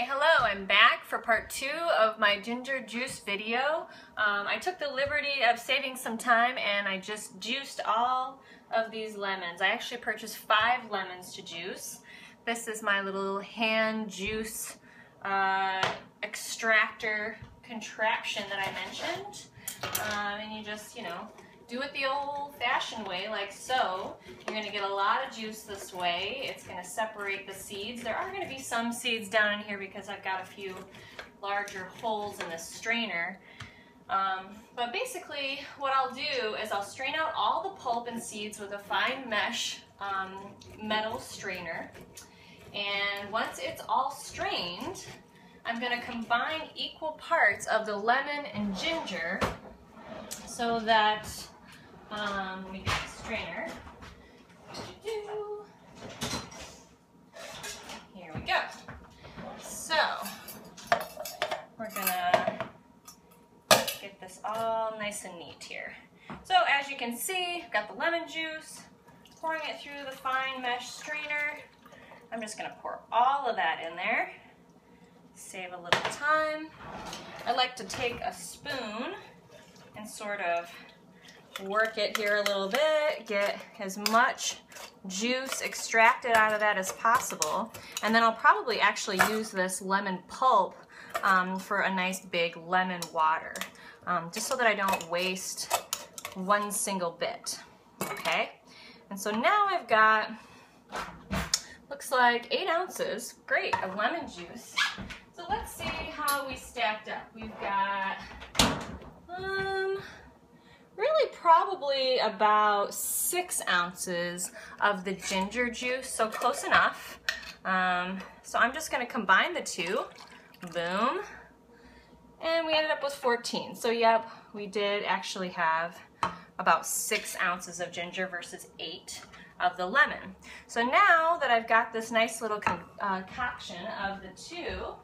Okay, hello, I'm back for part two of my ginger juice video. I took the liberty of saving some time and I just juiced all of these lemons. I actually purchased 5 lemons to juice. This is my little hand juice extractor contraption that I mentioned. And you just, do it the old-fashioned way, like so. You're going to get a lot of juice this way. It's going to separate the seeds. There are going to be some seeds down in here because I've got a few larger holes in this strainer. But basically, what I'll do is I'll strain out all the pulp and seeds with a fine mesh metal strainer. And once it's all strained, I'm going to combine equal parts of the lemon and ginger so that let me get the strainer. Here we go. So we're gonna get this all nice and neat here. So as you can see, I've got the lemon juice, pouring it through the fine mesh strainer. I'm just gonna pour all of that in there. Save a little time. I like to take a spoon and sort of work it here a little bit, get as much juice extracted out of that as possible, and then I'll probably actually use this lemon pulp for a nice big lemon water, just so that I don't waste one single bit. Okay, and so now I've got, looks like 8 ounces, great, of lemon juice. So let's see how we stacked up. We've got really probably about 6 ounces of the ginger juice, so close enough. So I'm just going to combine the two, boom, and we ended up with 14. So yep, we did actually have about 6 ounces of ginger versus 8 of the lemon. So now that I've got this nice little concoction of the two,